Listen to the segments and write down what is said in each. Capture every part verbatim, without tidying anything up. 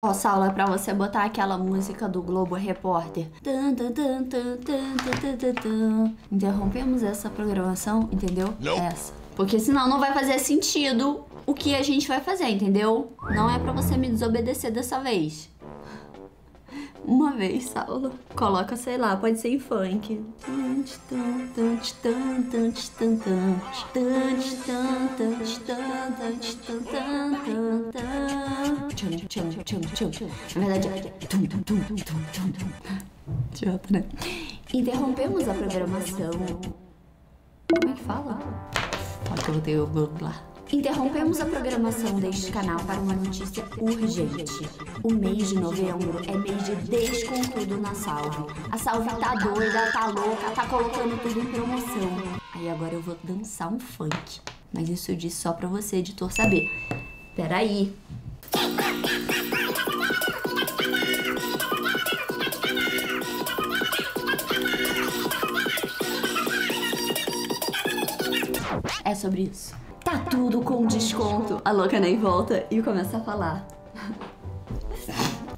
Ó, Sallve, é pra você botar aquela música do Globo Repórter. Interrompemos essa programação, entendeu? Não. Essa. Porque senão não vai fazer sentido o que a gente vai fazer, entendeu? Não é pra você me desobedecer dessa vez. Uma vez, Sallve. Coloca, sei lá, pode ser em funk. Na verdade, idiota, né? Interrompemos a programação. Como é que fala? Olha que eu botei o bloco lá. Interrompemos a programação deste canal para uma notícia urgente. O mês de novembro é mês de descontudo na Sallve. A Sallve tá doida, tá louca, tá colocando tudo em promoção. Aí agora eu vou dançar um funk. Mas isso eu disse só pra você, editor, saber. Peraí. É sobre isso. Tá tudo com desconto. A louca nem volta e começa a falar.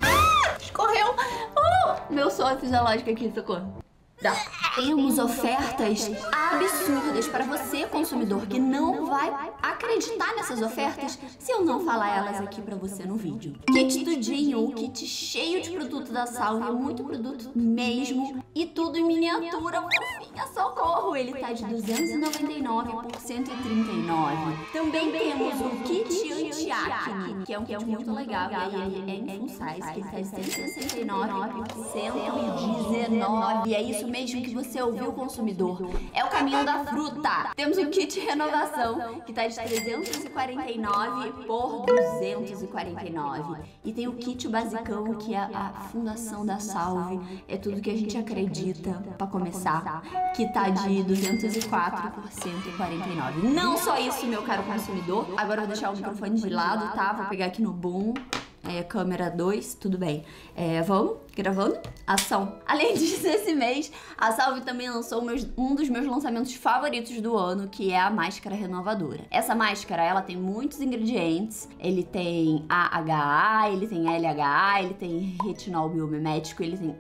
Ah, escorreu. Uh, meu suor fisiológico aqui, socorro. Tá. Temos ofertas absurdas para você, consumidor, que não vai acreditar nessas ofertas se eu não falar elas aqui para você no vídeo. Kit tudinho, um kit cheio de produto da Sallve, muito produto mesmo, e tudo em miniatura, fofinha, socorro! Ele tá de duzentos e noventa e nove por cento e trinta e nove. Também temos o kit anti-acne, que é um kit muito legal, e aí é em full size, que tá de cento e sessenta e nove por cento e dezenove. E é isso mesmo que você ouviu, consumidor. É o caminho da fruta. Temos o kit renovação, que tá de trezentos e quarenta e nove por duzentos e quarenta e nove. E tem o kit basicão, que é a fundação da Sallve. É tudo que a gente acredita, pra começar, que tá de duzentos e quatro por cento e quarenta e nove. Não só isso, meu caro consumidor. Agora eu vou deixar o microfone de lado, tá? Vou pegar aqui no boom. É, câmera dois, tudo bem. É, vamos? Gravando? Ação. Além disso, esse mês, a Sallve também lançou meus, um dos meus lançamentos favoritos do ano, que é a máscara renovadora. Essa máscara, ela tem muitos ingredientes. Ele tem A H A, ele tem L H A, ele tem retinol biomimético, ele tem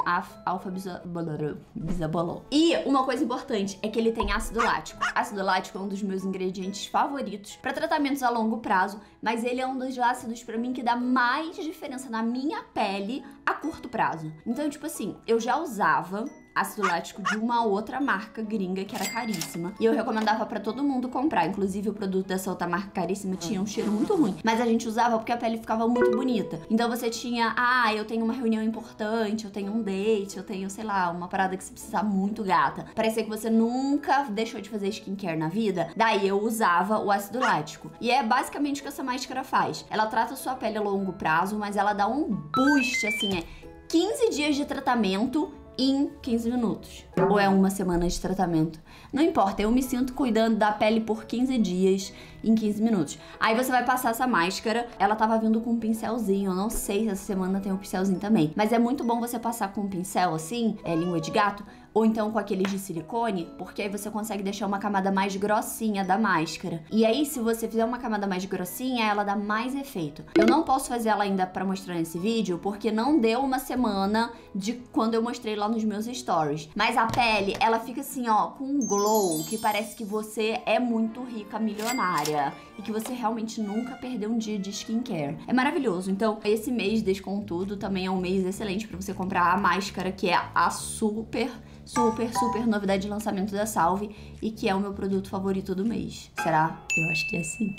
alfa-bisabolol. E uma coisa importante é que ele tem ácido lático. Ácido lático é um dos meus ingredientes favoritos para tratamentos a longo prazo, mas ele é um dos ácidos pra mim que dá mais diferença na minha pele a curto prazo. Então, tipo assim, eu já usava ácido lático de uma outra marca gringa que era caríssima, e eu recomendava pra todo mundo comprar, inclusive o produto dessa outra marca caríssima tinha um cheiro muito ruim, mas a gente usava porque a pele ficava muito bonita. Então você tinha, ah, eu tenho uma reunião importante, eu tenho um date, eu tenho, sei lá, uma parada que você precisa muito gata, parecia que você nunca deixou de fazer skincare na vida, daí eu usava o ácido lático. E é basicamente o que essa máscara faz. Ela trata a sua pele a longo prazo, mas ela dá um boost, assim, é quinze dias de tratamento em quinze minutos. Ou é uma semana de tratamento. Não importa, eu me sinto cuidando da pele por quinze dias em quinze minutos. Aí você vai passar essa máscara. Ela tava vindo com um pincelzinho. Eu não sei se essa semana tem um pincelzinho também. Mas é muito bom você passar com um pincel assim, é língua de gato, ou então com aqueles de silicone, porque aí você consegue deixar uma camada mais grossinha da máscara. E aí, se você fizer uma camada mais grossinha, ela dá mais efeito. Eu não posso fazer ela ainda pra mostrar nesse vídeo, porque não deu uma semana de quando eu mostrei lá nos meus stories. Mas a pele, ela fica assim, ó, com um glow, que parece que você é muito rica, milionária, e que você realmente nunca perdeu um dia de skincare. É maravilhoso. Então, esse mês, descontudo, também é um mês excelente pra você comprar a máscara, que é a super... super, super novidade de lançamento da Sallve, e que é o meu produto favorito do mês. Será? Eu acho que é sim.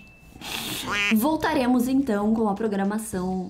Voltaremos então com a programação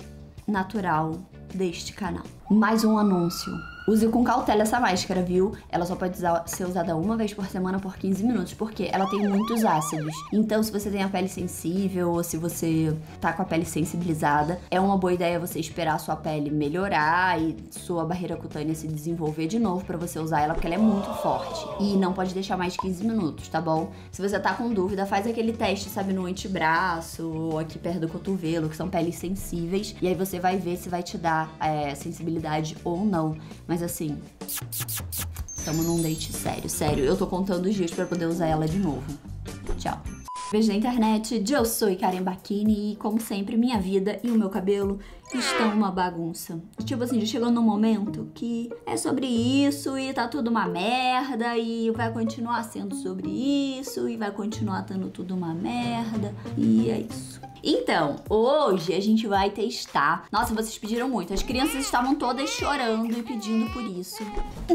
natural deste canal. Mais um anúncio. Use com cautela essa máscara, viu? Ela só pode usar, ser usada uma vez por semana por quinze minutos, porque ela tem muitos ácidos. Então, se você tem a pele sensível, ou se você tá com a pele sensibilizada, é uma boa ideia você esperar a sua pele melhorar e sua barreira cutânea se desenvolver de novo pra você usar ela, porque ela é muito forte. E não pode deixar mais de quinze minutos, tá bom? Se você tá com dúvida, faz aquele teste, sabe, no antebraço, ou aqui perto do cotovelo, que são peles sensíveis, e aí você vai ver se vai te dar é, sensibilidade ou não. Mas assim, estamos num date sério, sério. Eu tô contando os dias pra poder usar ela de novo. Tchau. Beijo da internet, eu sou Karen Bachini e, como sempre, minha vida e o meu cabelo estão uma bagunça. Tipo assim, já chegou num momento que é sobre isso e tá tudo uma merda e vai continuar sendo sobre isso e vai continuar tendo tudo uma merda e é isso. Então, hoje a gente vai testar. Nossa, vocês pediram muito. As crianças estavam todas chorando e pedindo por isso.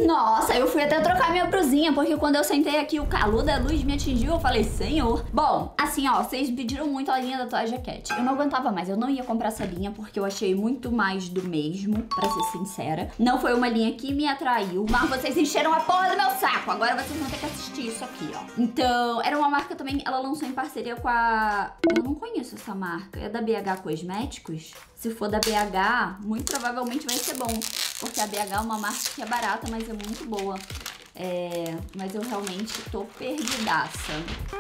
Nossa, eu fui até trocar minha brusinha, porque quando eu sentei aqui, o calor da luz me atingiu. Eu falei, Senhor. Bom, assim, ó, vocês pediram muito a linha da Doja Cat. Eu não aguentava mais, eu não ia comprar essa linha, porque eu achei muito mais do mesmo, pra ser sincera. Não foi uma linha que me atraiu, mas vocês encheram a porra do meu saco. Agora vocês vão ter que assistir isso aqui, ó. Então, era uma marca também, ela lançou em parceria com a... Eu não conheço essa marca, é da B H Cosméticos? Se for da B H, muito provavelmente vai ser bom, porque a B H é uma marca que é barata, mas é muito boa. É, mas eu realmente tô perdidaça.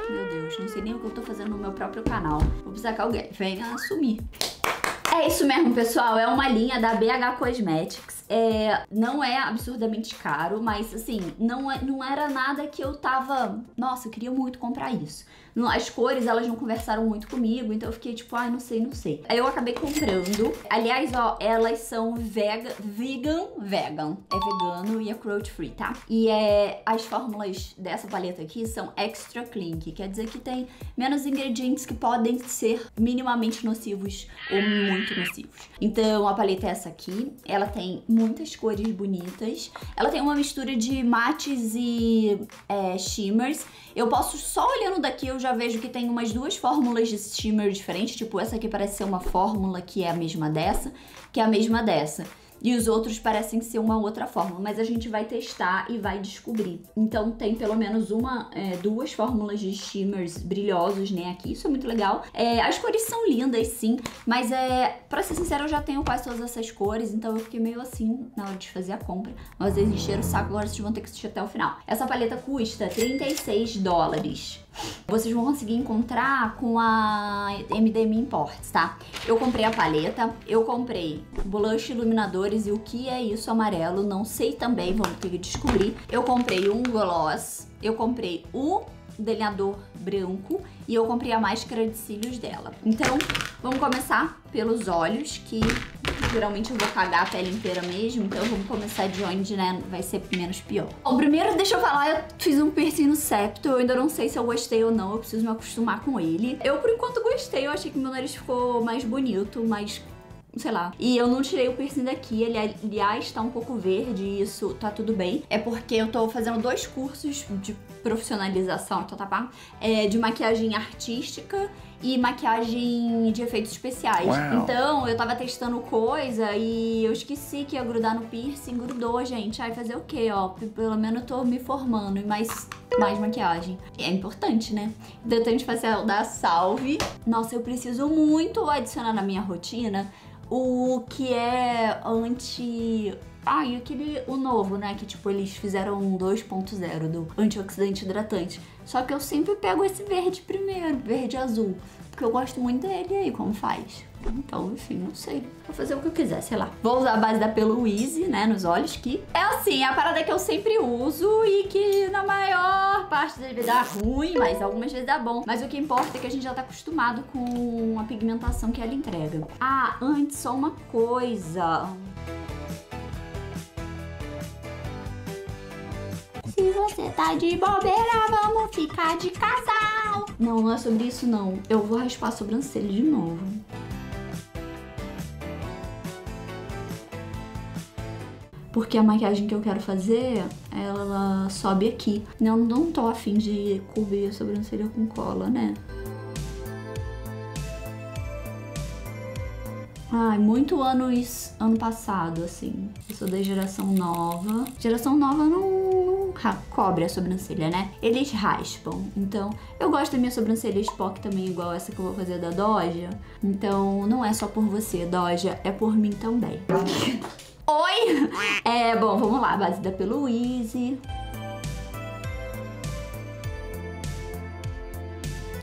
Meu Deus, não sei nem o que eu tô fazendo no meu próprio canal. Vou precisar que alguém venha assumir. É isso mesmo, pessoal, é uma linha da B H Cosmetics. É, não é absurdamente caro, mas assim, não, é, não era nada que eu tava... Nossa, eu queria muito comprar isso. As cores, elas não conversaram muito comigo, então eu fiquei tipo, ai, ah, não sei, não sei. Aí eu acabei comprando. Aliás, ó, elas são vega, vegan, vegan. É vegano e é cruelty free, tá? E é, as fórmulas dessa paleta aqui são extra clean, que quer dizer que tem menos ingredientes que podem ser minimamente nocivos ou muito nocivos. Então, a paleta é essa aqui. Ela tem... muitas cores bonitas. Ela tem uma mistura de mates e é, shimmers. Eu posso, só olhando daqui, eu já vejo que tem umas duas fórmulas de shimmer diferentes. Tipo, essa aqui parece ser uma fórmula que é a mesma dessa, que é a mesma dessa. E os outros parecem ser uma outra fórmula, mas a gente vai testar e vai descobrir. Então tem pelo menos uma, é, duas fórmulas de shimmers brilhosos, né, aqui. Isso é muito legal. É, as cores são lindas, sim, mas é, pra ser sincera, eu já tenho quase todas essas cores, então eu fiquei meio assim na hora de fazer a compra. Mas vocês encheram o saco, agora vocês vão ter que assistir até o final. Essa paleta custa trinta e seis dólares. Vocês vão conseguir encontrar com a M D M Imports, tá? Eu comprei a paleta, eu comprei blush, iluminadores e o que é isso amarelo, não sei também, vamos ter que descobrir. Eu comprei um gloss, eu comprei o delineador branco e eu comprei a máscara de cílios dela. Então, vamos começar pelos olhos, que geralmente eu vou cagar a pele inteira mesmo, então vamos começar de onde, né, vai ser menos pior. Bom, primeiro deixa eu falar, eu fiz um piercing no septo, eu ainda não sei se eu gostei ou não, eu preciso me acostumar com ele. Eu, por enquanto, gostei, eu achei que meu nariz ficou mais bonito, mais... sei lá. E eu não tirei o piercing daqui, ele aliás tá um pouco verde e isso tá tudo bem. É porque eu tô fazendo dois cursos de profissionalização, então tá pá, é, de maquiagem artística e maquiagem de efeitos especiais. Wow. Então eu tava testando coisa e eu esqueci que ia grudar no piercing, grudou, gente. Aí fazer o quê, ó? Pelo menos eu tô me formando e mais... mais maquiagem. É importante, né? Hidratante facial da Sallve. Nossa, eu preciso muito adicionar na minha rotina o que é anti... Ah, e aquele, o novo, né? Que tipo, eles fizeram um dois ponto zero do antioxidante hidratante. Só que eu sempre pego esse verde primeiro, verde azul. Porque eu gosto muito dele, e aí como faz? Então, enfim, não sei. Vou fazer o que eu quiser, sei lá. Vou usar a base da P Louise, né, nos olhos, que é assim, a parada que eu sempre uso e que na maior parte deve dar ruim, mas algumas vezes dá bom. Mas o que importa é que a gente já tá acostumado com a pigmentação que ela entrega. Ah, antes, só uma coisa... Se você tá de bobeira, vamos ficar de casal. Não, não é sobre isso, não. Eu vou raspar a sobrancelha de novo. Porque a maquiagem que eu quero fazer, ela sobe aqui. Eu não tô afim de cobrir a sobrancelha com cola, né? Ai, muito anos, ano passado, assim. Eu sou da geração nova. Geração nova não cobre a sobrancelha, né? Eles raspam. Então, eu gosto da minha sobrancelha Spock também, igual essa que eu vou fazer da Doja. Então, não é só por você, Doja. É por mim também. Oi! É, bom, vamos lá. Base da P Louise.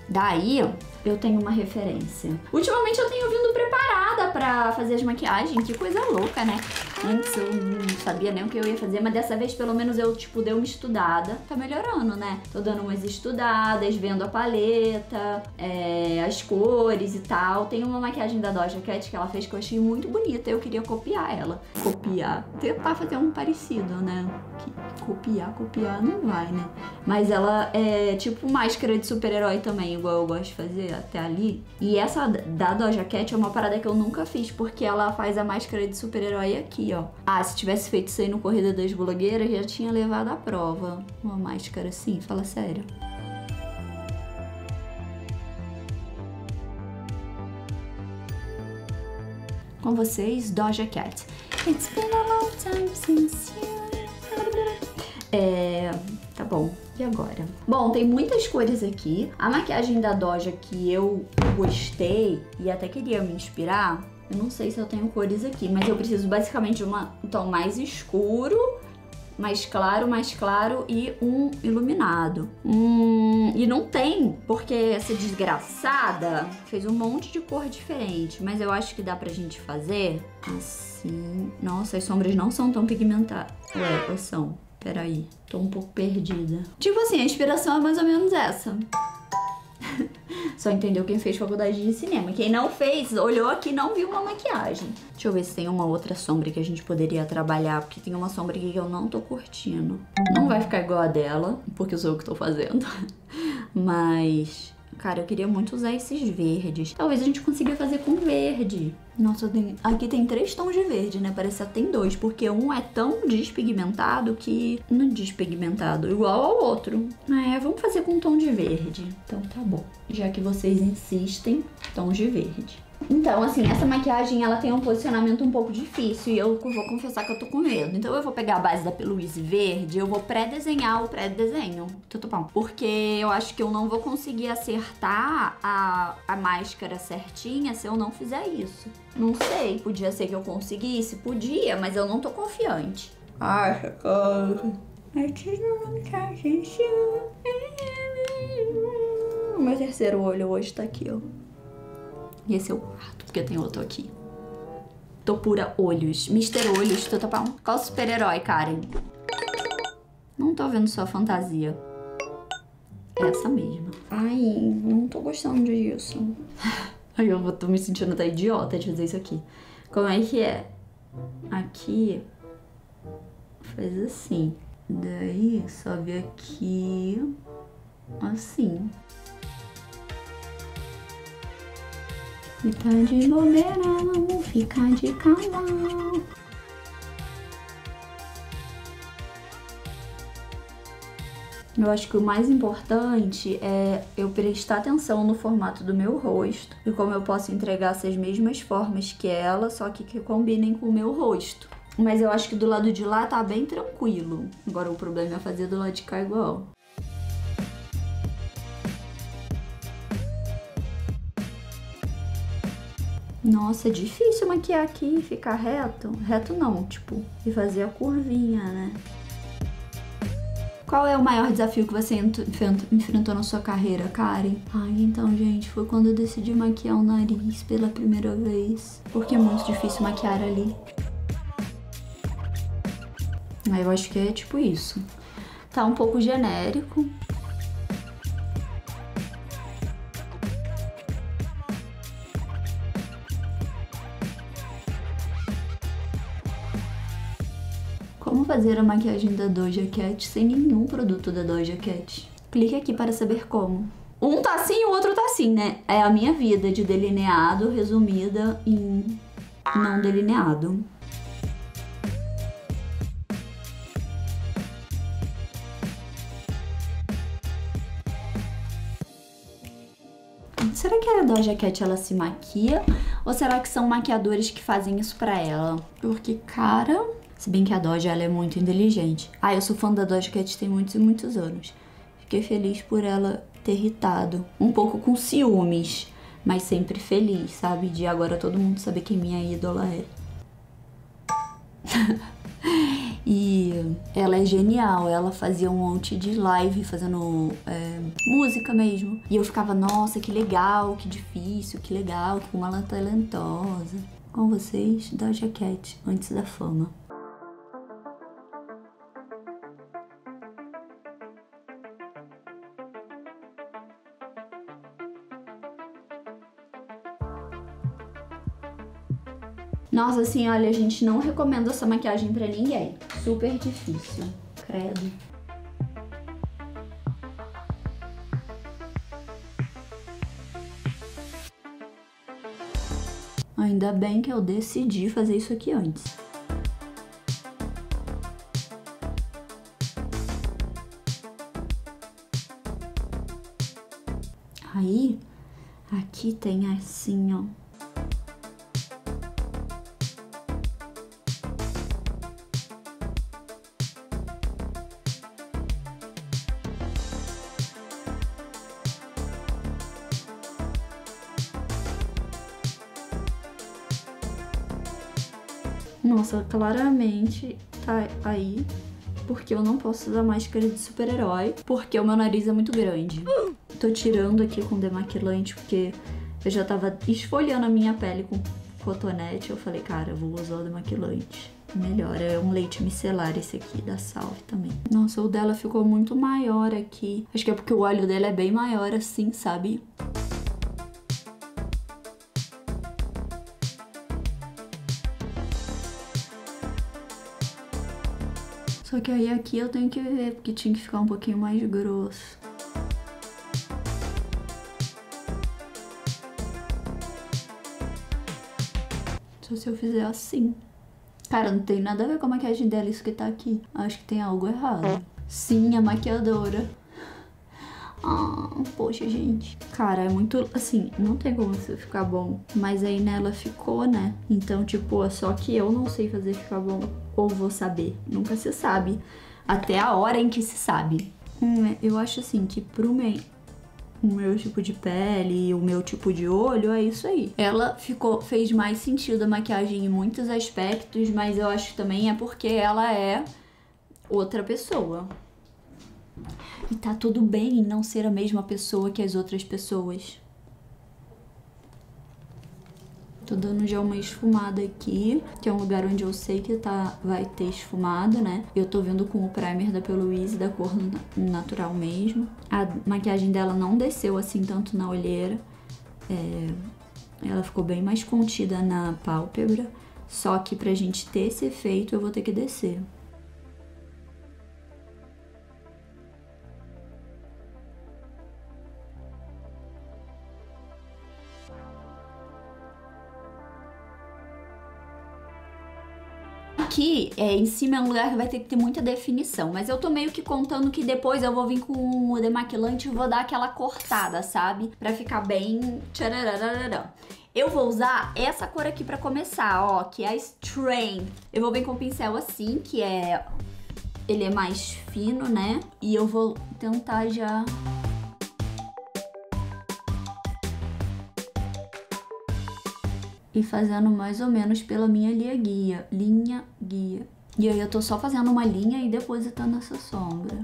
Daí... eu tenho uma referência. Ultimamente eu tenho vindo preparada pra fazer as maquiagens, que coisa louca, né? Antes eu não sabia nem o que eu ia fazer, mas dessa vez pelo menos eu, tipo, dei uma estudada. Tá melhorando, né? Tô dando umas estudadas, vendo a paleta, é, as cores e tal. Tem uma maquiagem da Doja Cat que ela fez que eu achei muito bonita, eu queria copiar ela. Copiar? Tentar fazer um parecido, né? Que copiar, copiar não vai, né? Mas ela é tipo máscara de super-herói também, igual eu gosto de fazer até ali. E essa da Doja Cat é uma parada que eu nunca fiz, porque ela faz a máscara de super-herói aqui, ó. Ah, se tivesse feito isso aí no Corrida das Blogueiras, já tinha levado à prova. Uma máscara assim, fala sério. Com vocês, Doja Cat. It's been a long time since you... É... Tá bom. E agora? Bom, tem muitas cores aqui. A maquiagem da Doja que eu gostei e até queria me inspirar, eu não sei se eu tenho cores aqui, mas eu preciso basicamente de uma, um tom mais escuro, mais claro, mais claro e um iluminado. Hum, e não tem, porque essa desgraçada fez um monte de cor diferente, mas eu acho que dá pra gente fazer assim. Nossa, as sombras não são tão pigmentadas. Ué, ou são? Peraí, tô um pouco perdida. Tipo assim, a inspiração é mais ou menos essa. Só entendeu quem fez faculdade de cinema. Quem não fez, olhou aqui e não viu uma maquiagem. Deixa eu ver se tem uma outra sombra que a gente poderia trabalhar, porque tem uma sombra aqui que eu não tô curtindo. Não vai ficar igual a dela, porque sou eu que tô fazendo. Mas... cara, eu queria muito usar esses verdes. Talvez a gente consiga fazer com verde. Nossa, tem... aqui tem três tons de verde, né? Parece que tem dois, porque um é tão despigmentado que... não despigmentado, igual ao outro. É, vamos fazer com um tom de verde. Então tá bom. Já que vocês insistem, tons de verde. Então, assim, essa maquiagem, ela tem um posicionamento um pouco difícil e eu vou confessar que eu tô com medo. Então eu vou pegar a base da P Louise verde, eu vou pré-desenhar o pré-desenho, tutupão, porque eu acho que eu não vou conseguir acertar a, a máscara certinha se eu não fizer isso. Não sei, podia ser que eu conseguisse, podia, mas eu não tô confiante. Ai, socorro. Meu terceiro olho hoje tá aqui, ó. E esse é o quarto, porque eu tenho outro aqui. Tô pura olhos. mister Olhos, tô tapando. Qual super-herói, Karen? Não tô vendo sua fantasia. Essa mesma. Ai, não tô gostando disso. Ai, eu tô me sentindo até idiota de fazer isso aqui. Como é que é? Aqui. Faz assim. Daí, sobe aqui. Assim. E tá de bobeira, vamos ficar de calma. Eu acho que o mais importante é eu prestar atenção no formato do meu rosto e como eu posso entregar essas mesmas formas que ela, só que que combinem com o meu rosto. Mas eu acho que do lado de lá tá bem tranquilo. Agora o problema é fazer do lado de cá igual. Nossa, é difícil maquiar aqui e ficar reto. Reto não, tipo, e fazer a curvinha, né? Qual é o maior desafio que você enfrentou na sua carreira, Karen? Ai, então, gente, foi quando eu decidi maquiar o nariz pela primeira vez. Porque é muito difícil maquiar ali. Aí eu acho que é tipo isso. Tá um pouco genérico. Fazer a maquiagem da Doja Cat sem nenhum produto da Doja Cat. Clique aqui para saber como. Um tá assim e o outro tá assim, né? É a minha vida de delineado resumida em não delineado. Será que a Doja Cat ela se maquia? Ou será que são maquiadores que fazem isso pra ela? Porque, cara... se bem que a Doja, ela é muito inteligente. Ah, eu sou fã da Doja Cat tem muitos e muitos anos. Fiquei feliz por ela ter irritado. Um pouco com ciúmes, mas sempre feliz, sabe? De agora todo mundo saber quem minha ídola é. E ela é genial, ela fazia um monte de live fazendo é, música mesmo. E eu ficava, nossa, que legal, que difícil, que legal, que uma talentosa. Com vocês, Doja Cat, antes da fama. Nossa, assim, olha, a gente não recomenda essa maquiagem pra ninguém. Super difícil, credo. Ainda bem que eu decidi fazer isso aqui antes. Aí, aqui tem assim, ó. Nossa, claramente tá aí, porque eu não posso usar máscara de super-herói, porque o meu nariz é muito grande. Tô tirando aqui com demaquilante, porque eu já tava esfoliando a minha pele com cotonete. Eu falei, cara, eu vou usar o demaquilante. Melhor, é um leite micelar esse aqui, da Sallve também. Nossa, o dela ficou muito maior aqui. Acho que é porque o olho dela é bem maior assim, sabe? Só que aí aqui eu tenho que ver, porque tinha que ficar um pouquinho mais grosso. Só se eu fizer assim. Cara, não tem nada a ver com a maquiagem dela, isso que tá aqui. Acho que tem algo errado. Sim, a maquiadora. Ah, poxa, gente. Cara, é muito... Assim, não tem como isso ficar bom. Mas aí nela ficou, né? Então, tipo, é só que eu não sei fazer ficar bom. Ou vou saber. Nunca se sabe. Até a hora em que se sabe. Hum, eu acho assim que pro meu, o meu tipo de pele e o meu tipo de olho, é isso aí. Ela ficou, fez mais sentido a maquiagem em muitos aspectos, mas eu acho que também é porque ela é outra pessoa. E tá tudo bem em não ser a mesma pessoa que as outras pessoas. Tô dando já uma esfumada aqui, que é um lugar onde eu sei que tá, vai ter esfumado, né? Eu tô vindo com o primer da P Louise, da cor natural mesmo. A maquiagem dela não desceu assim tanto na olheira. É, ela ficou bem mais contida na pálpebra. Só que pra gente ter esse efeito, eu vou ter que descer. Aqui, é, em cima é um lugar que vai ter que ter muita definição, mas eu tô meio que contando que depois eu vou vir com o demaquilante e vou dar aquela cortada, sabe? Pra ficar bem... Eu vou usar essa cor aqui pra começar, ó, que é a Strain. Eu vou vir com o pincel assim, que é... Ele é mais fino, né? E eu vou tentar já... E fazendo mais ou menos pela minha linha guia. Linha guia. E aí eu tô só fazendo uma linha e depositando essa sombra.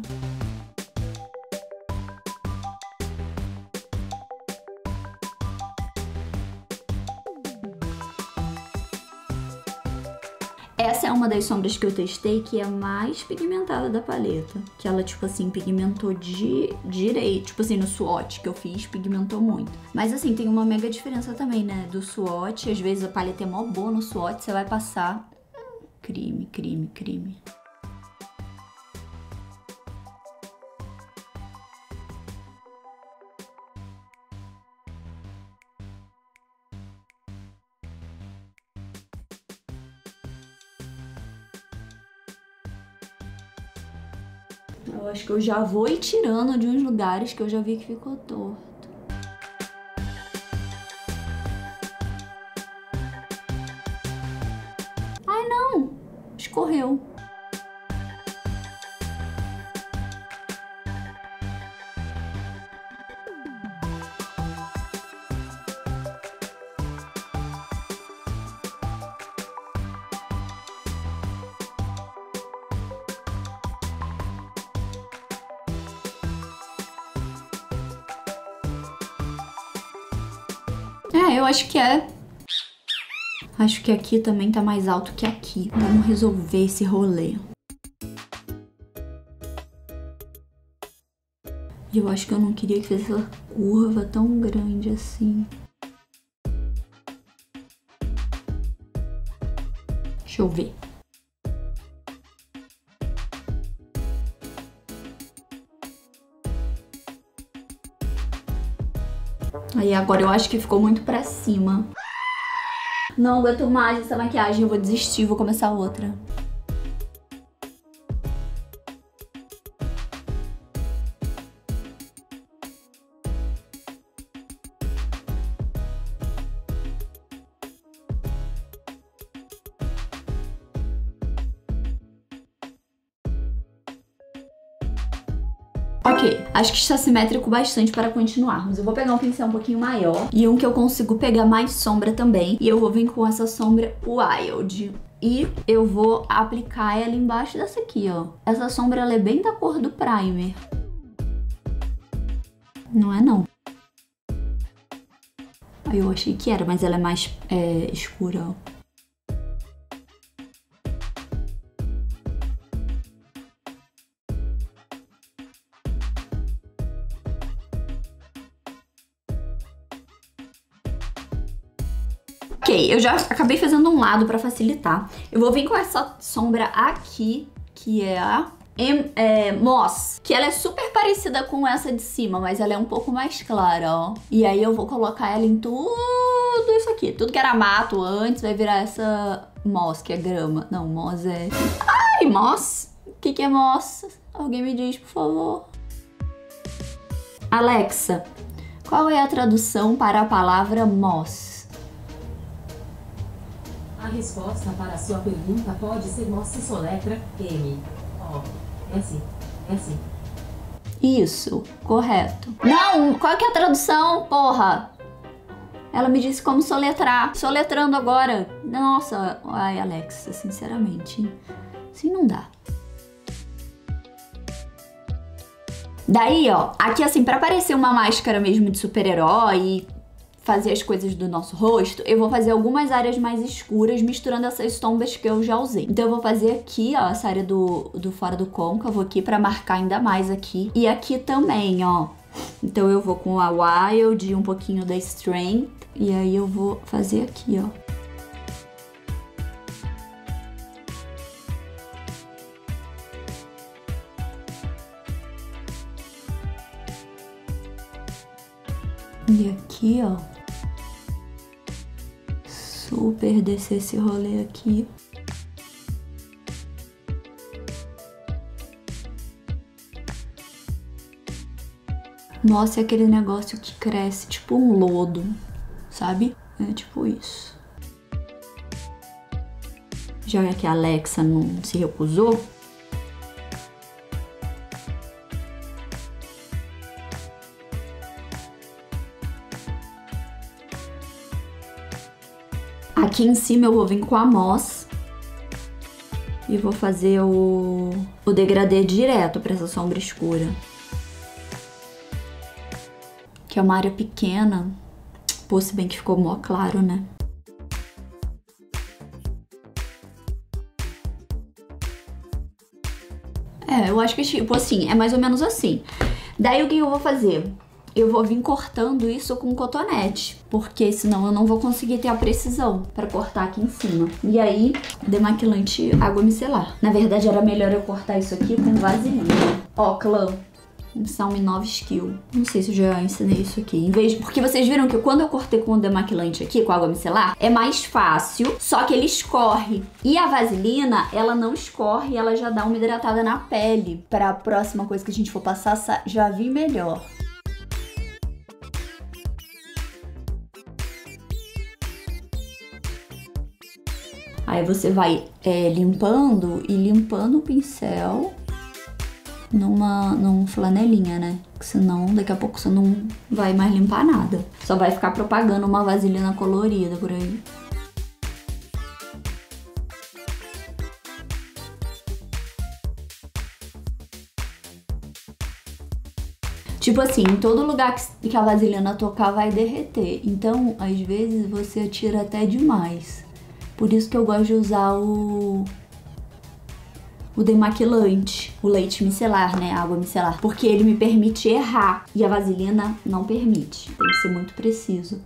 Essa é uma das sombras que eu testei que é mais pigmentada da paleta. Que ela, tipo assim, pigmentou de direito. Tipo assim, no swatch que eu fiz, pigmentou muito. Mas assim, tem uma mega diferença também, né? Do swatch. Às vezes a paleta é mó boa no swatch, você vai passar... Crime, crime, crime. Eu acho que eu já vou ir tirando de uns lugares que eu já vi que ficou torto. Ai, não! Escorreu. É, eu acho que é. Acho que aqui também tá mais alto que aqui. Vamos resolver esse rolê. E eu acho que eu não queria que fizesse essa curva tão grande assim. Deixa eu ver. Aí agora eu acho que ficou muito pra cima. Não aguento mais essa maquiagem, eu vou desistir, vou começar outra. Ok, acho que está simétrico bastante para continuarmos. Eu vou pegar um pincel um pouquinho maior e um que eu consigo pegar mais sombra também. E eu vou vir com essa sombra Wild. E eu vou aplicar ela embaixo dessa aqui, ó. Essa sombra, ela é bem da cor do primer. Não é, não. Eu achei que era, mas ela é mais é, escura, ó. Ok, eu já acabei fazendo um lado pra facilitar. Eu vou vir com essa sombra aqui, que é a M, é, Moss. Que ela é super parecida com essa de cima, mas ela é um pouco mais clara, ó. E aí eu vou colocar ela em tudo isso aqui. Tudo que era mato antes vai virar essa Moss, que é grama. Não, Moss é... Ai, Moss! O que que é Moss? Alguém me diz, por favor. Alexa, qual é a tradução para a palavra Moss? A resposta para a sua pergunta pode ser Moss, se soletra M O S S. Isso, correto. Não, qual que é a tradução, porra? Ela me disse como soletrar. Soletrando agora. Nossa, ai, Alexa, sinceramente. Assim não dá. Daí, ó, aqui assim, pra parecer uma máscara mesmo de super-herói e fazer as coisas do nosso rosto, eu vou fazer algumas áreas mais escuras, misturando essas sombras que eu já usei. Então eu vou fazer aqui, ó, essa área do, do fora do côncavo aqui, pra marcar ainda mais aqui. E aqui também, ó. Então eu vou com a Wild e um pouquinho da Strength. E aí eu vou fazer aqui, ó. E aqui, ó. Super descer esse rolê aqui. Nossa, é aquele negócio que cresce tipo um lodo, sabe? É tipo isso. Já que a Alexa não se recusou, aqui em cima eu vou vir com a Moss e vou fazer o, o degradê direto pra essa sombra escura. Que é uma área pequena. Pô, se bem que ficou mó claro, né? É, eu acho que tipo assim, é mais ou menos assim. Daí o que eu vou fazer? Eu vou vir cortando isso com cotonete, porque senão eu não vou conseguir ter a precisão pra cortar aqui em cima. E aí, demaquilante água micelar. Na verdade, era melhor eu cortar isso aqui com vaselina. Ó, clã. Salme nove skill. Não sei se eu já ensinei isso aqui. Em vez... Porque vocês viram que quando eu cortei com o demaquilante aqui, com a água micelar, é mais fácil, só que ele escorre. E a vaselina, ela não escorre, ela já dá uma hidratada na pele. Pra próxima coisa que a gente for passar, já vir melhor. Aí você vai é, limpando e limpando o pincel numa, numa flanelinha, né? Porque senão daqui a pouco você não vai mais limpar nada. Só vai ficar propagando uma vaselina colorida por aí. Tipo assim, em todo lugar que a vaselina tocar vai derreter. Então, às vezes, você tira até demais. Por isso que eu gosto de usar o... o demaquilante, o leite micelar, né, a água micelar, porque ele me permite errar e a vaselina não permite, tem que ser muito preciso.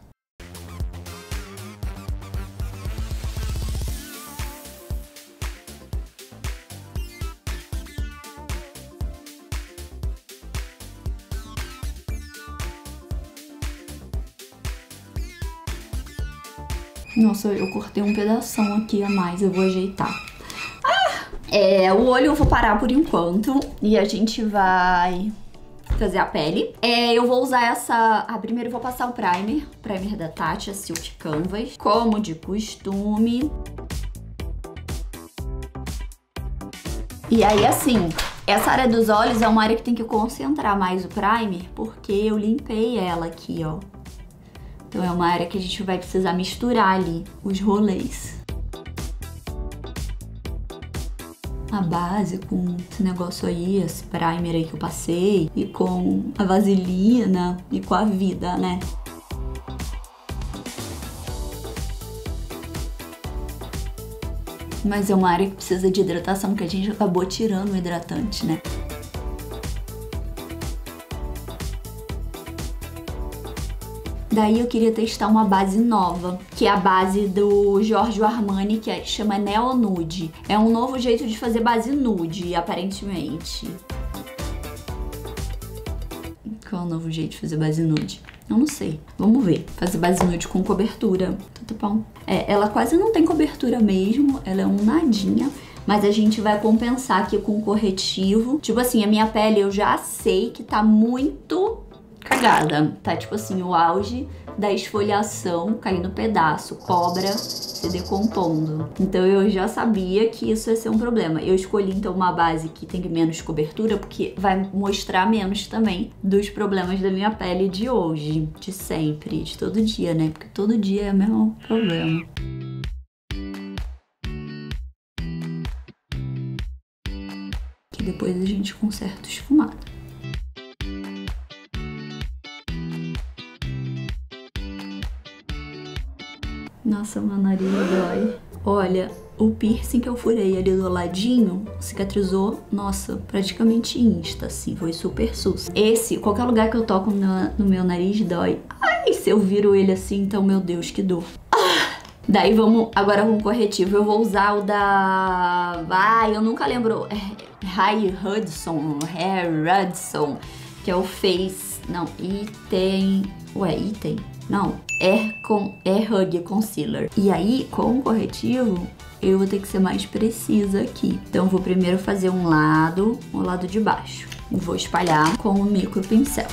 Nossa, eu cortei um pedação aqui a mais, eu vou ajeitar. É, o olho eu vou parar por enquanto e a gente vai fazer a pele. É, eu vou usar essa... Ah, primeiro eu vou passar o primer, primer da Tatcha, Silk Canvas, como de costume. E aí, assim, essa área dos olhos é uma área que tem que concentrar mais o primer, porque eu limpei ela aqui, ó. Então é uma área que a gente vai precisar misturar ali os rolês. A base com esse negócio aí, esse primer aí que eu passei, e com a vaselina e com a vida, né? Mas é uma área que precisa de hidratação, porque a gente acabou tirando o hidratante, né? Daí eu queria testar uma base nova, que é a base do Giorgio Armani, que é, chama Neo Nude. É um novo jeito de fazer base nude, aparentemente. Qual é o novo jeito de fazer base nude? Eu não sei. Vamos ver. Fazer base nude com cobertura. Tudo bom? É, ela quase não tem cobertura mesmo, ela é um nadinha. Mas a gente vai compensar aqui com corretivo. Tipo assim, a minha pele eu já sei que tá muito... cagada, tá tipo assim, o auge da esfoliação, caindo pedaço, cobra se decompondo. Então eu já sabia que isso ia ser um problema. Eu escolhi então uma base que tem menos cobertura, porque vai mostrar menos também dos problemas da minha pele de hoje, de sempre, de todo dia, né? Porque todo dia é o mesmo problema. Que depois a gente conserta o esfumado. Nossa, meu nariz dói. Olha, o piercing que eu furei ali do ladinho cicatrizou, nossa, praticamente insta, assim. Foi super sus. Esse, qualquer lugar que eu toco no, no meu nariz dói. Ai, se eu viro ele assim, então, meu Deus, que dor. Ah! Daí vamos agora com corretivo. Eu vou usar o da... Ai, eu nunca lembro. Harry Hudson, Harry Hudson, que é o Face... Não, item... Ué, item? Não, é com é Hug Concealer. E aí, com o corretivo, eu vou ter que ser mais precisa aqui. Então, eu vou primeiro fazer um lado, o lado de baixo. E vou espalhar com o micro pincel.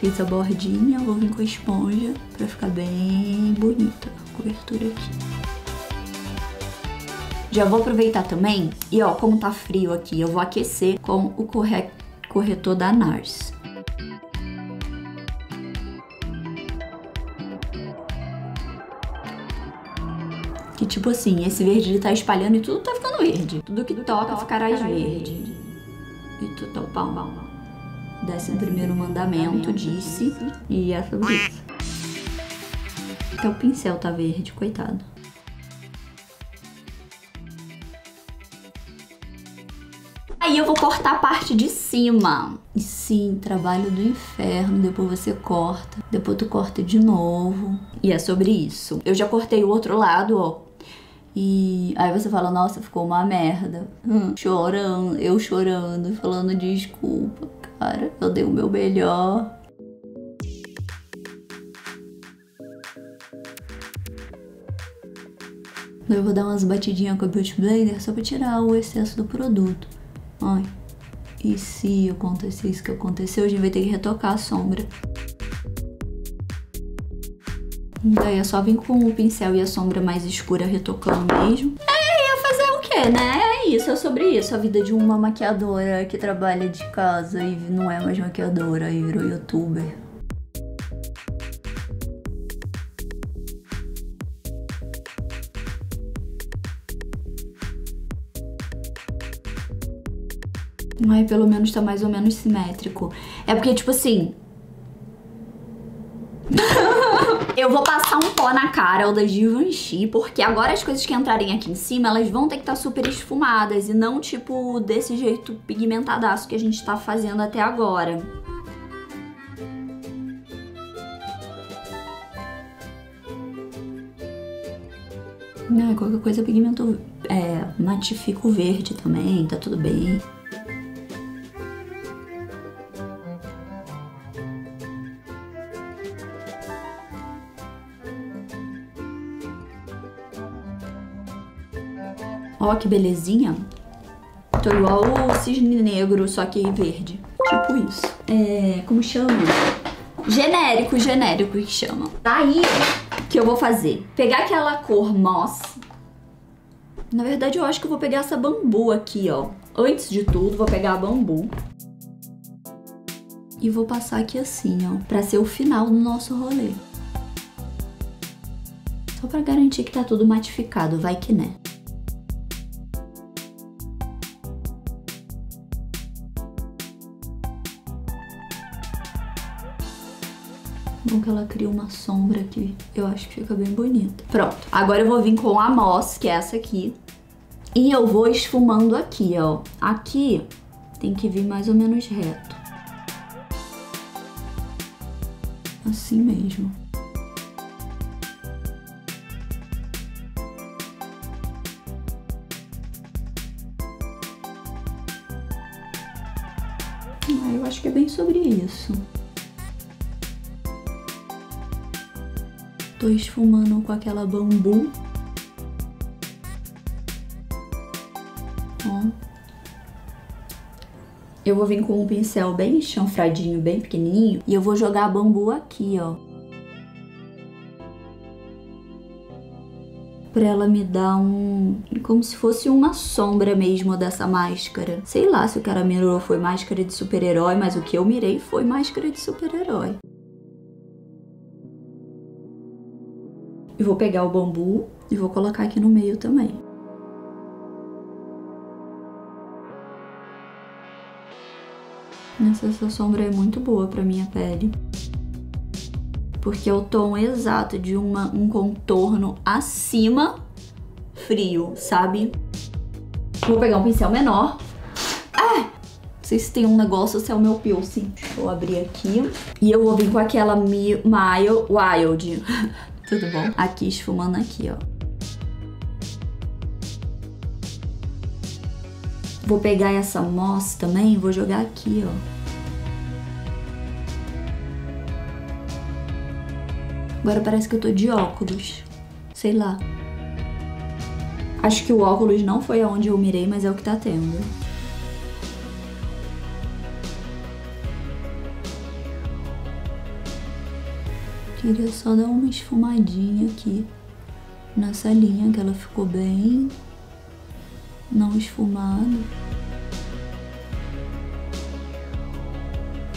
Fiz a bordinha, vou vir com a esponja pra ficar bem bonita a cobertura aqui. Já vou aproveitar também, e ó, como tá frio aqui, eu vou aquecer com o corre... corretor da NARS. Que tipo assim, esse verde ele tá espalhando e tudo tá ficando verde. Tudo que toca ficará verde. E tudo tá pau, pau, pau. Décimo primeiro mandamento, disse, e é sobre isso. Até o pincel tá verde, coitado. Aí eu vou cortar a parte de cima. E sim, trabalho do inferno. Depois você corta, depois tu corta de novo. E é sobre isso. Eu já cortei o outro lado, ó. E aí você fala, nossa, ficou uma merda. Hum, chorando, eu chorando, falando desculpa, cara. Eu dei o meu melhor. Eu vou dar umas batidinhas com a Beauty Blender só pra tirar o excesso do produto. Ai, e se acontecer isso que aconteceu, a gente vai ter que retocar a sombra. Daí é só vir com o pincel e a sombra mais escura retocando mesmo. É, ia fazer o quê, né? É isso, é sobre isso. A vida de uma maquiadora que trabalha de casa e não é mais maquiadora e virou youtuber. Ai, pelo menos tá mais ou menos simétrico. É porque, tipo assim... Eu vou passar um pó na cara, o da Givenchy, porque agora as coisas que entrarem aqui em cima, elas vão ter que estar super esfumadas e não, tipo, desse jeito pigmentadaço que a gente tá fazendo até agora. Não, qualquer coisa eu pigmento, é, matifico o verde também, tá tudo bem. Ó, que belezinha. Tô igual o cisne negro, só que verde. Tipo isso. É... como chama? Genérico, genérico que chama. Daí, o que eu vou fazer? Pegar aquela cor Moss. Na verdade, eu acho que eu vou pegar essa bambu aqui, ó. Antes de tudo, vou pegar a bambu. E vou passar aqui assim, ó. Pra ser o final do nosso rolê. Só pra garantir que tá tudo matificado, vai que né. Bom que ela cria uma sombra aqui. Eu acho que fica bem bonita. Pronto. Agora eu vou vir com a Moss, que é essa aqui. E eu vou esfumando aqui, ó. Aqui tem que vir mais ou menos reto. Assim mesmo. Ah, eu acho que é bem sobre isso. Tô esfumando com aquela bambu. Ó. Eu vou vir com um pincel bem chanfradinho, bem pequenininho. E eu vou jogar a bambu aqui, ó. Pra ela me dar um... como se fosse uma sombra mesmo dessa máscara. Sei lá se o cara mirou foi máscara de super-herói, mas o que eu mirei foi máscara de super-herói. E vou pegar o bambu e vou colocar aqui no meio também. Essa, essa sombra é muito boa pra minha pele. Porque é o tom exato de uma, um contorno acima frio, sabe? Vou pegar um pincel menor. Ah! Não sei se tem um negócio ou se é o meu piercing. Deixa eu abrir aqui. E eu vou vir com aquela Mile Wild. Tudo bom? Aqui, esfumando aqui, ó. Vou pegar essa Moss também e vou jogar aqui, ó. Agora parece que eu tô de óculos. Sei lá. Acho que o óculos não foi aonde eu mirei, mas é o que tá tendo. Queria só dar uma esfumadinha aqui nessa linha, que ela ficou bem não esfumada.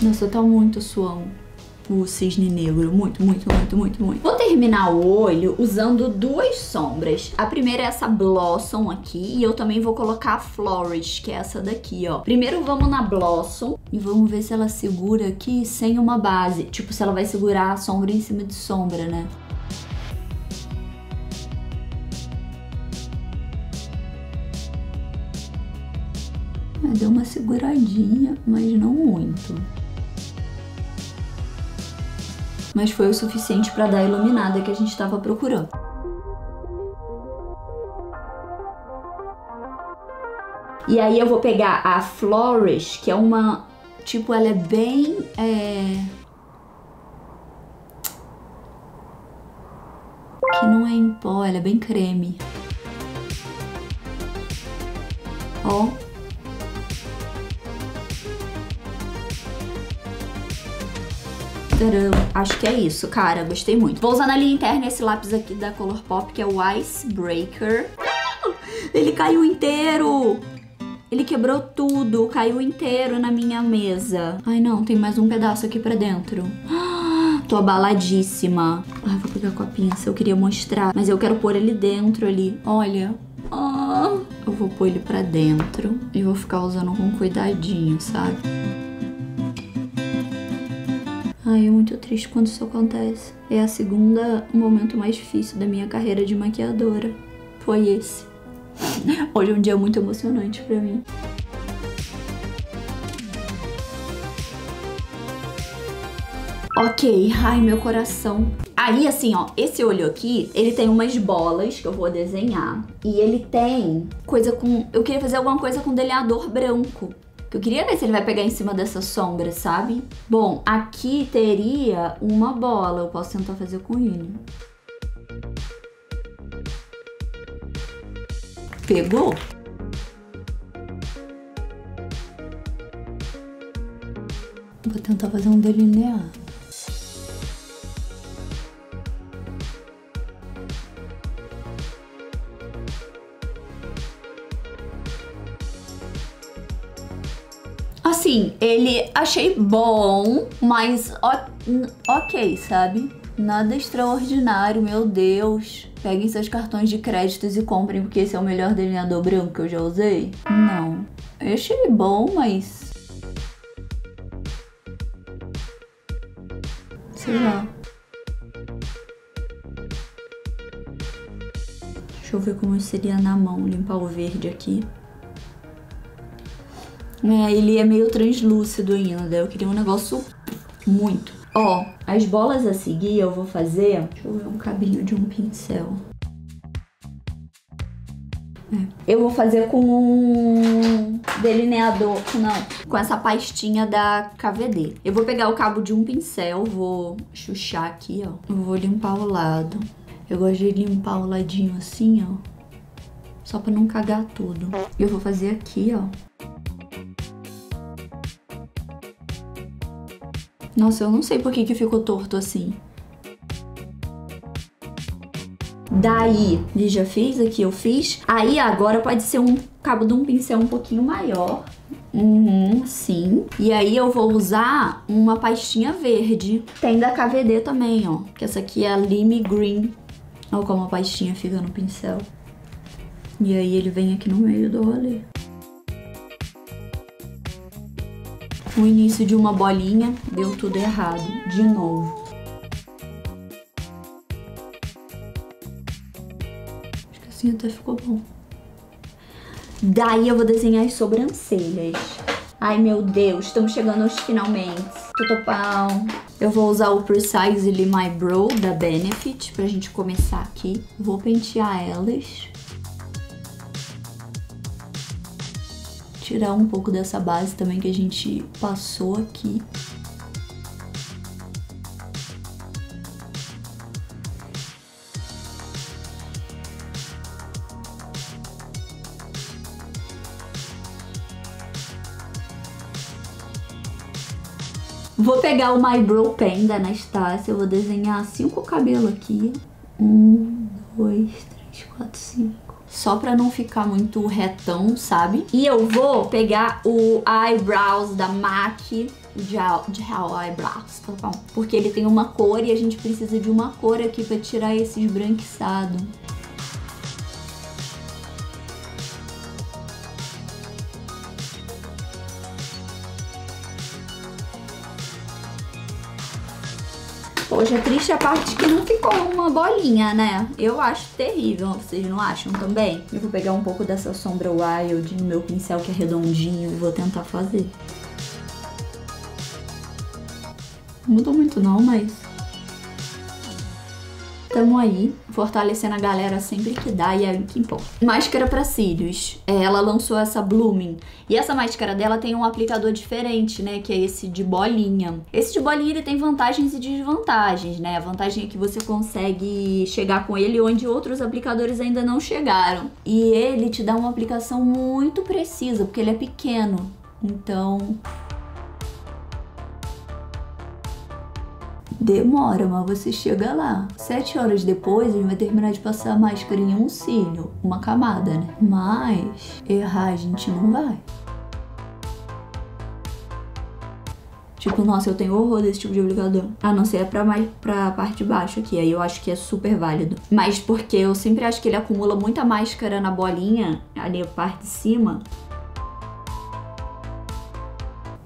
Nossa, tá muito suão o cisne negro. Muito, muito, muito, muito, muito. Vou terminar o olho usando duas sombras. A primeira é essa Blossom aqui e eu também vou colocar a Flourish, que é essa daqui, ó. Primeiro vamos na Blossom. E vamos ver se ela segura aqui sem uma base. Tipo, se ela vai segurar a sombra em cima de sombra, né? Ah, deu uma seguradinha, mas não muito. Mas foi o suficiente pra dar a iluminada que a gente tava procurando. E aí eu vou pegar a Flourish, que é uma... tipo, ela é bem... é... que não é em pó, ela é bem creme. Ó. Tcharam. Acho que é isso, cara. Gostei muito. Vou usar na linha interna esse lápis aqui da Colourpop, que é o Icebreaker. Ele caiu inteiro! Ele quebrou tudo, caiu inteiro na minha mesa. Ai, não, tem mais um pedaço aqui pra dentro. Ah, tô abaladíssima. Ai, vou pegar com a pinça, eu queria mostrar. Mas eu quero pôr ele dentro ali. Olha. Ah... eu vou pôr ele pra dentro e vou ficar usando com cuidadinho, sabe? Ai, é muito triste quando isso acontece. É a segunda, o momento mais difícil da minha carreira de maquiadora. Foi esse. Hoje é um dia muito emocionante pra mim. Ok, ai meu coração. Aí assim ó, esse olho aqui, ele tem umas bolas que eu vou desenhar. E ele tem coisa com... eu queria fazer alguma coisa com delineador branco. Eu queria ver se ele vai pegar em cima dessa sombra, sabe? Bom, aqui teria uma bola, eu posso tentar fazer com ele. Pegou? Vou tentar fazer um delineado. Assim, ele achei bom, mas ok, sabe? Nada extraordinário, meu Deus. Peguem seus cartões de créditos e comprem, porque esse é o melhor delineador branco que eu já usei. Não. Eu achei ele bom, mas... sei lá. Deixa eu ver como seria na mão, limpar o verde aqui. É, ele é meio translúcido ainda, eu queria um negócio muito. Ó, as bolas a seguir eu vou fazer... deixa eu ver um cabinho de um pincel. É. Eu vou fazer com um delineador, não, com essa pastinha da K V D. Eu vou pegar o cabo de um pincel, vou chuchar aqui, ó. Eu vou limpar o lado. Eu gosto de limpar o ladinho assim, ó. Só pra não cagar tudo. E eu vou fazer aqui, ó. Nossa, eu não sei por que que ficou torto assim. Daí, e já fiz aqui, eu fiz. Aí agora pode ser um cabo de um pincel um pouquinho maior. Uhum, sim. E aí eu vou usar uma pastinha verde. Tem da K V D também, ó. Que essa aqui é a Lime Green. Olha como a pastinha fica no pincel. E aí ele vem aqui no meio do rolê. O início de uma bolinha, deu tudo errado, de novo. Acho que assim até ficou bom. Daí eu vou desenhar as sobrancelhas. Ai meu Deus, estamos chegando aos finalmente. Totopau. Eu vou usar o Precisely My Brow da Benefit pra gente começar aqui. Vou pentear elas. Tirar um pouco dessa base também que a gente passou aqui. Vou pegar o My Brow Pen da Anastasia, eu vou desenhar cinco cabelos aqui. Um, dois, três, quatro, cinco. Só pra não ficar muito retão, sabe? E eu vou pegar o Eyebrows da M A C, o Gel, Gel Eyebrows, tá bom? Porque ele tem uma cor e a gente precisa de uma cor aqui pra tirar esse esbranquiçado. Poxa, triste a parte que não ficou uma bolinha, né? Eu acho terrível, vocês não acham também? Eu vou pegar um pouco dessa sombra Wild no meu pincel que é redondinho e vou tentar fazer. Não mudou muito não, mas... tamo aí, fortalecendo a galera sempre que dá e é o que importa. Máscara pra cílios. É, ela lançou essa Blooming. E essa máscara dela tem um aplicador diferente, né? Que é esse de bolinha. Esse de bolinha, ele tem vantagens e desvantagens, né? A vantagem é que você consegue chegar com ele onde outros aplicadores ainda não chegaram. E ele te dá uma aplicação muito precisa, porque ele é pequeno. Então... demora, mas você chega lá. Sete horas depois, a gente vai terminar de passar a máscara em um cílio. Uma camada, né? Mas errar a gente não vai. Tipo, nossa, eu tenho horror desse tipo de obrigador. A não ser pra, mais, pra parte de baixo aqui. Aí eu acho que é super válido. Mas porque eu sempre acho que ele acumula muita máscara na bolinha, ali a parte de cima.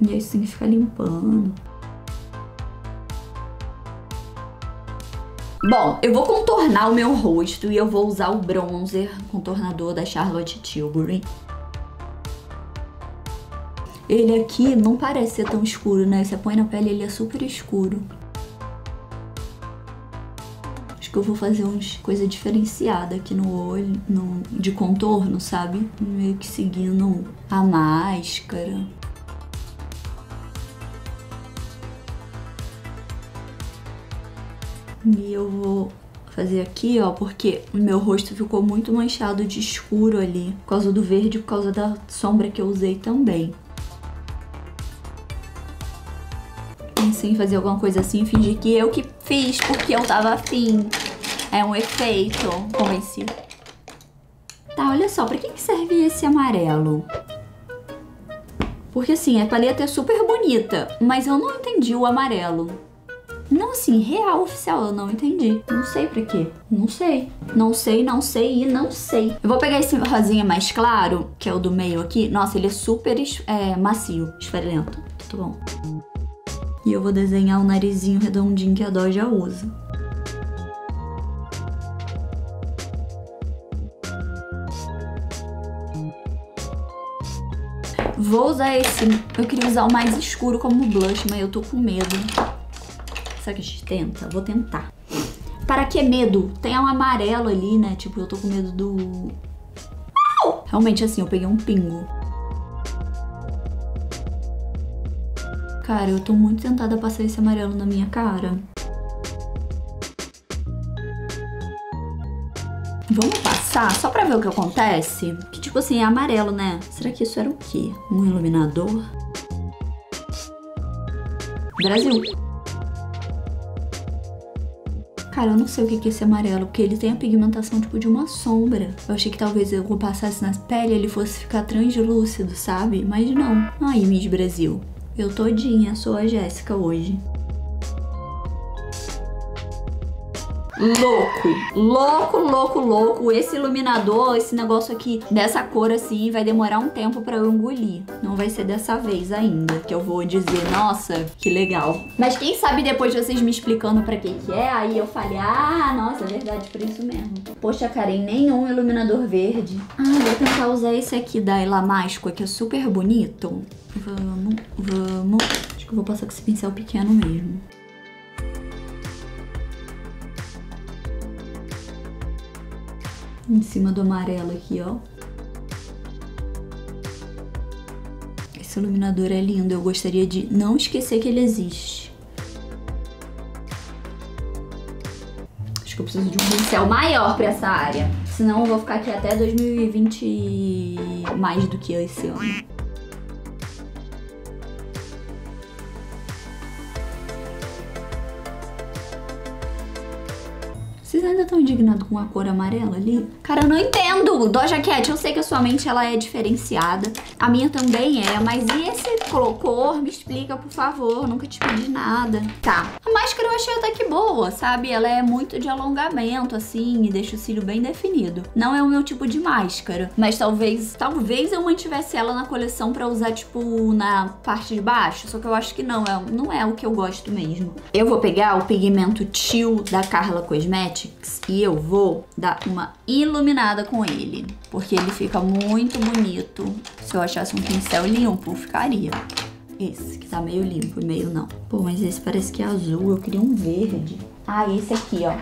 E aí você tem que ficar limpando. Bom, eu vou contornar o meu rosto e eu vou usar o bronzer contornador da Charlotte Tilbury. Ele aqui não parece ser tão escuro, né? Você põe na pele, ele é super escuro. Acho que eu vou fazer umas coisa diferenciada aqui no olho, no, de contorno, sabe? Meio que seguindo a máscara. E eu vou fazer aqui, ó, porque o meu rosto ficou muito manchado de escuro ali. Por causa do verde, por causa da sombra que eu usei também. Pensei em fazer alguma coisa assim, fingir que eu que fiz, porque eu tava afim. É um efeito, convenci. Tá, olha só, pra que que serve esse amarelo? Porque assim, a paleta é super bonita, mas eu não entendi o amarelo. Não, assim, real, oficial, eu não entendi. Não sei pra quê. Não sei. Não sei, não sei e não sei. Eu vou pegar esse rosinha mais claro, que é o do meio aqui. Nossa, ele é super é, macio, esfarelento. Tudo bom. E eu vou desenhar o narizinho redondinho que a Doja usa. Vou usar esse... Eu queria usar o mais escuro como blush, mas eu tô com medo. Será que a gente tenta? Vou tentar. Para que medo? Tem um amarelo ali, né? Tipo, eu tô com medo do... Não! Realmente, assim, eu peguei um pingo. Cara, eu tô muito tentada a passar esse amarelo na minha cara. Vamos passar só pra ver o que acontece? Que tipo assim, é amarelo, né? Será que isso era o quê? Um iluminador? Brasil. Cara, eu não sei o que é esse amarelo, porque ele tem a pigmentação tipo de uma sombra. Eu achei que talvez eu passasse na pele ele fosse ficar translúcido, sabe? Mas não. Ai, Miss Brasil. Eu todinha sou a Jéssica hoje. Louco, louco, louco, louco. Esse iluminador, esse negócio aqui dessa cor assim, vai demorar um tempo pra eu engolir. Não vai ser dessa vez ainda que eu vou dizer, nossa, que legal. Mas quem sabe depois vocês me explicando pra que que é, aí eu falei, ah, nossa, é verdade, por isso mesmo. Poxa, Karen, nenhum iluminador verde. Ah, vou tentar usar esse aqui da Elamasco, que é super bonito. Vamos, vamos. Acho que eu vou passar com esse pincel pequeno mesmo. Em cima do amarelo aqui, ó. Esse iluminador é lindo. Eu gostaria de não esquecer que ele existe. Acho que eu preciso de um pincel maior pra essa área. Senão eu vou ficar aqui até dois mil e vinte mais do que esse ano. Vocês ainda estão indignados com a cor amarela ali? Cara, eu não entendo! Doja Cat, eu sei que a sua mente ela é diferenciada. A minha também é, mas e esse cor? Me explica, por favor. Nunca te pedi nada. Tá. A máscara eu achei até que boa, sabe? Ela é muito de alongamento, assim, e deixa o cílio bem definido. Não é o meu tipo de máscara, mas talvez, talvez eu mantivesse ela na coleção pra usar, tipo, na parte de baixo. Só que eu acho que não, é, não é o que eu gosto mesmo. Eu vou pegar o pigmento Teal da Carla Cosmetics. E eu vou dar uma iluminada com ele, porque ele fica muito bonito. Se eu achasse um pincel limpo, ficaria. Esse que tá meio limpo e meio não. Pô, mas esse parece que é azul, eu queria um verde. Ah, esse aqui, ó.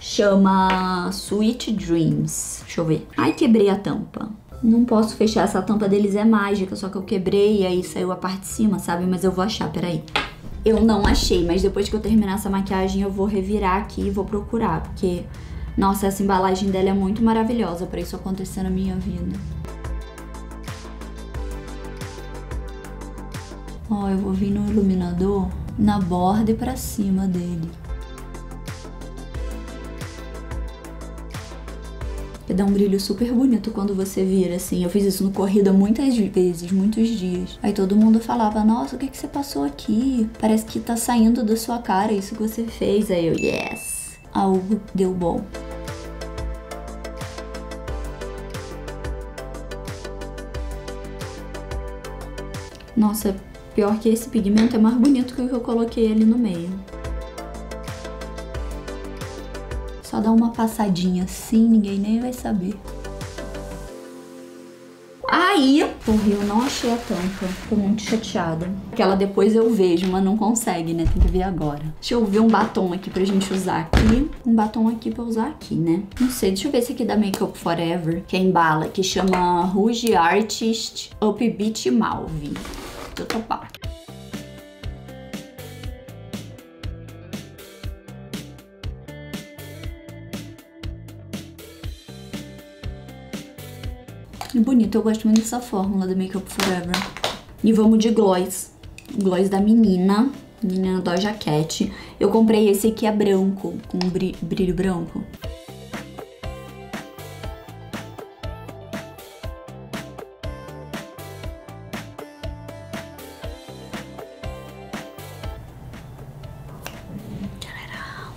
Chama Sweet Dreams. Deixa eu ver. Ai, quebrei a tampa. Não posso fechar, essa tampa deles é mágica, só que eu quebrei e aí saiu a parte de cima, sabe? Mas eu vou achar, peraí. Eu não achei, mas depois que eu terminar essa maquiagem eu vou revirar aqui e vou procurar, porque, nossa, essa embalagem dela é muito maravilhosa pra isso acontecer na minha vida. Ó, eu vou vir no iluminador, na borda e pra cima dele. que dá um brilho super bonito quando você vira, assim. Eu fiz isso no corrida muitas vezes, muitos dias. Aí todo mundo falava, nossa, o que que você passou aqui? Parece que tá saindo da sua cara isso que você fez. Aí eu, yes! Algo deu bom. Nossa, pior que esse pigmento é mais bonito que o que eu coloquei ali no meio. Só dá uma passadinha assim, ninguém nem vai saber. Aí, porra, eu não achei a tampa. Tô muito chateada. Aquela depois eu vejo, mas não consegue, né? Tem que ver agora. Deixa eu ver um batom aqui pra gente usar aqui. Um batom aqui pra usar aqui, né? Não sei, deixa eu ver esse aqui da Make Up For Ever, que é em bala, que chama Rouge Artist Upbeat Malve. Eu topar. Que bonito, eu gosto muito dessa fórmula da Make Up For Ever. E vamos de gloss. Gloss da menina, menina Doja Cat. Eu comprei esse aqui, é branco, com brilho, brilho branco.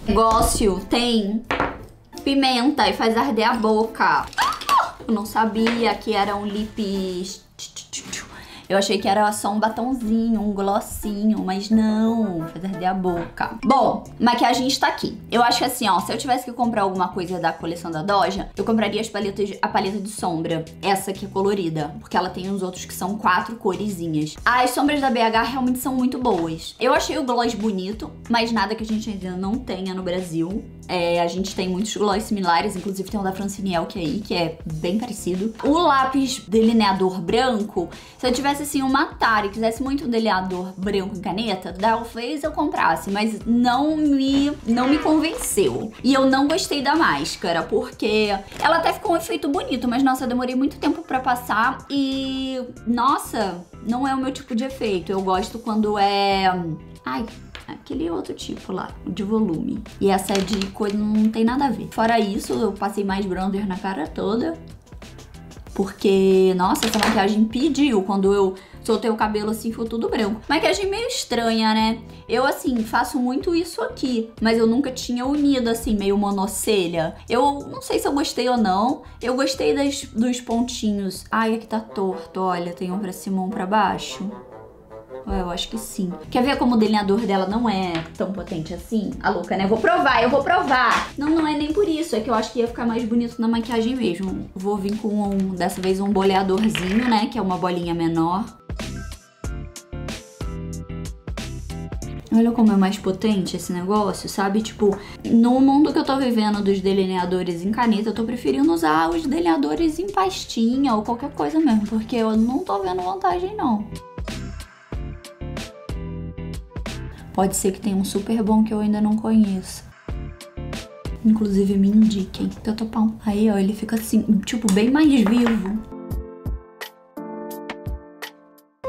Negócio tem pimenta e faz arder a boca. Eu não sabia que era um lip... Eu achei que era só um batonzinho, um glossinho, mas não, faz arder a boca. Bom, maquiagem está aqui. Eu acho que assim, ó, se eu tivesse que comprar alguma coisa da coleção da Doja, eu compraria as paletas de, a paleta de sombra. Essa aqui é colorida, porque ela tem uns outros que são quatro coresinhas. As sombras da B H realmente são muito boas. Eu achei o gloss bonito, mas nada que a gente ainda não tenha no Brasil. É, a gente tem muitos gloss similares, inclusive tem um da Francine Elke aí, que é bem parecido. O lápis delineador branco, se eu tivesse assim uma tara e quisesse muito um delineador branco em caneta, talvez eu comprasse, mas não me, não me convenceu. E eu não gostei da máscara, porque ela até ficou um efeito bonito, mas nossa, eu demorei muito tempo pra passar e nossa, não é o meu tipo de efeito. Eu gosto quando é... ai... aquele outro tipo lá, de volume. E essa é de coisa, não tem nada a ver. Fora isso, eu passei mais bronzer na cara toda. Porque, nossa, essa maquiagem pediu. Quando eu soltei o cabelo assim, ficou tudo branco. Maquiagem meio estranha, né? Eu, assim, faço muito isso aqui. Mas eu nunca tinha unido, assim, meio monocelha. Eu não sei se eu gostei ou não. Eu gostei das, dos pontinhos. Ai, aqui tá torto, olha. Tem um pra cima, um pra baixo. Eu acho que sim. Quer ver como o delineador dela não é tão potente assim? A louca, né? Eu vou provar, eu vou provar. Não, não é nem por isso. É que eu acho que ia ficar mais bonito na maquiagem mesmo. Vou vir com, um, dessa vez, um boleadorzinho, né? Que é uma bolinha menor. Olha como é mais potente esse negócio, sabe? Tipo, no mundo que eu tô vivendo dos delineadores em caneta, eu tô preferindo usar os delineadores em pastinha ou qualquer coisa mesmo. Porque eu não tô vendo vantagem, não. Pode ser que tenha um super bom que eu ainda não conheço. Inclusive, me indiquem. Eu tô pão. Aí, ó, ele fica assim, tipo, bem mais vivo.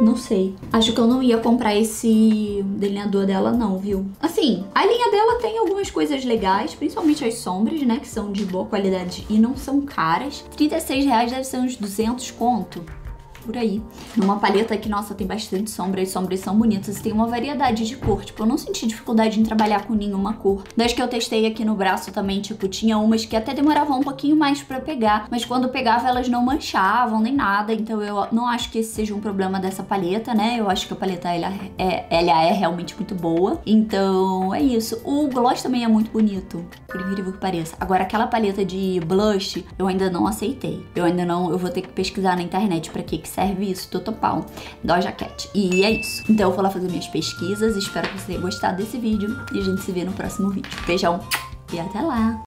Não sei. Acho que eu não ia comprar esse delineador dela, não, viu? Assim, a linha dela tem algumas coisas legais, principalmente as sombras, né? Que são de boa qualidade e não são caras. trinta e seis reais deve ser uns duzentos conto. Por aí. Numa paleta que, nossa, tem bastante sombra, as sombras são bonitas e tem uma variedade de cor. Tipo, eu não senti dificuldade em trabalhar com nenhuma cor. Das que eu testei aqui no braço também, tipo, tinha umas que até demoravam um pouquinho mais pra pegar, mas quando pegava elas não manchavam nem nada, então eu não acho que esse seja um problema dessa paleta, né? Eu acho que a paleta, ela é, ela é realmente muito boa. Então, é isso. O gloss também é muito bonito, por incrível que pareça. Agora, aquela paleta de blush, eu ainda não aceitei. Eu ainda não... Eu vou ter que pesquisar na internet pra que que serve isso, Totopal, Doja Cat. E é isso. Então eu vou lá fazer minhas pesquisas. Espero que você tenha gostado desse vídeo. E a gente se vê no próximo vídeo. Beijão e até lá!